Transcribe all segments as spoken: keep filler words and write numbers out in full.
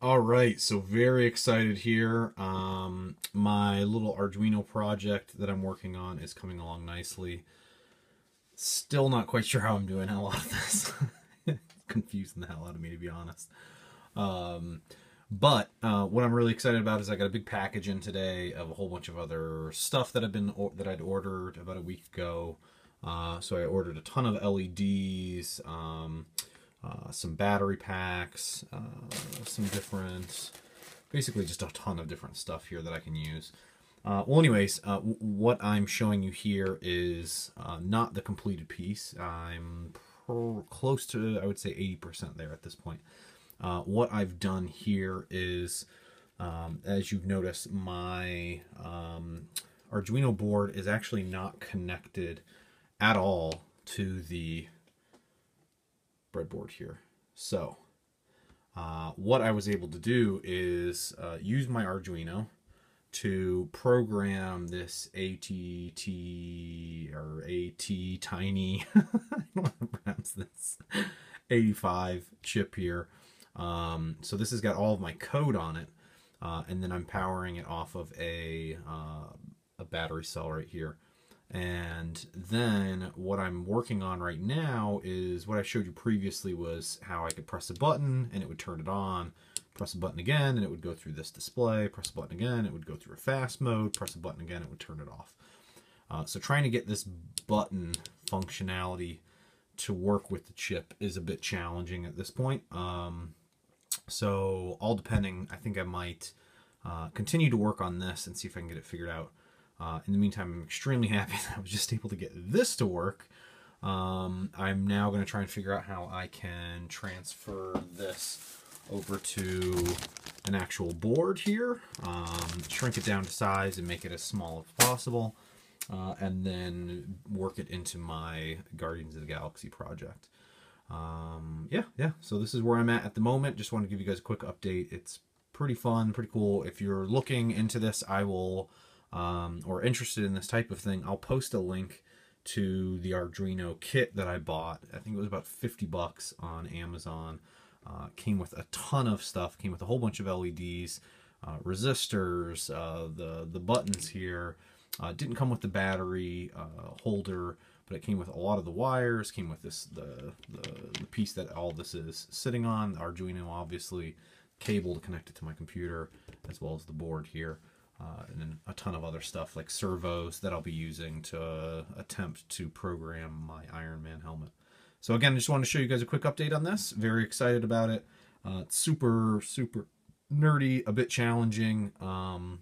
All right, so very excited here. Um, my little Arduino project that I'm working on is coming along nicely. Still not quite sure how I'm doing a lot of this. Confusing the hell out of me, to be honest. Um, but uh, what I'm really excited about is I got a big package in today of a whole bunch of other stuff that I've been that I'd ordered about a week ago. Uh, so I ordered a ton of L E Ds. Um, Uh, some battery packs, uh, some different, basically just a ton of different stuff here that I can use. Uh, well, anyways, uh, w what I'm showing you here is uh, not the completed piece. I'm close to, I would say, eighty percent there at this point. Uh, what I've done here is, um, as you've noticed, my um, Arduino board is actually not connected at all to the breadboard here. So uh, what I was able to do is uh, use my Arduino to program this A T T or A T tiny I don't know how to pronounce this eighty-five chip here. Um, so this has got all of my code on it, uh, and then I'm powering it off of a, uh, a battery cell right here. And then what I'm working on right now is what I showed you previously, was how I could press a button and it would turn it on, press a button again and it would go through this display, press a button again, it would go through a fast mode, press a button again, it would turn it off. Uh, so trying to get this button functionality to work with the chip is a bit challenging at this point. Um, so all depending, I think I might uh, continue to work on this and see if I can get it figured out. Uh, in the meantime, I'm extremely happy that I was just able to get this to work. Um, I'm now going to try and figure out how I can transfer this over to an actual board here, um, shrink it down to size and make it as small as possible, uh, and then work it into my Guardians of the Galaxy project. Um, yeah, yeah, so this is where I'm at at the moment. Just want to give you guys a quick update. It's pretty fun, pretty cool. If you're looking into this, I will... Um, or interested in this type of thing, I'll post a link to the Arduino kit that I bought. I think it was about fifty bucks on Amazon. Uh, came with a ton of stuff. Came with a whole bunch of L E Ds, uh, resistors, uh, the the buttons here. Uh, didn't come with the battery uh, holder, but it came with a lot of the wires. Came with this the, the the piece that all this is sitting on. The Arduino, obviously, cable to connect it to my computer, as well as the board here. Uh, and then a ton of other stuff like servos that I'll be using to uh, attempt to program my Iron Man helmet. So again, I just wanted to show you guys a quick update on this. Very excited about it. Uh, it's super, super nerdy, a bit challenging. Um,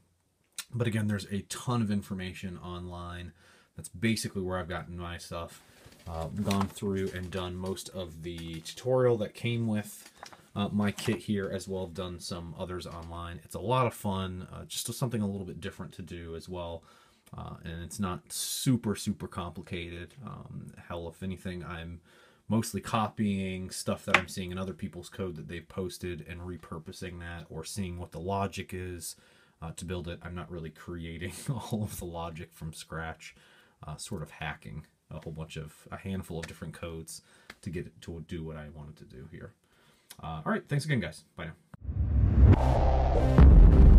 but again, there's a ton of information online. That's basically where I've gotten my stuff. Uh, gone through and done most of the tutorial that came with Uh, my kit here, as well. I've done some others online. It's a lot of fun, uh, just something a little bit different to do as well. Uh, and it's not super, super complicated. Um, hell, if anything, I'm mostly copying stuff that I'm seeing in other people's code that they've posted and repurposing that, or seeing what the logic is uh, to build it. I'm not really creating all of the logic from scratch, uh, sort of hacking a whole bunch of, a handful of different codes to get it to do what I wanted to do here. Uh, all right, thanks again, guys. Bye now.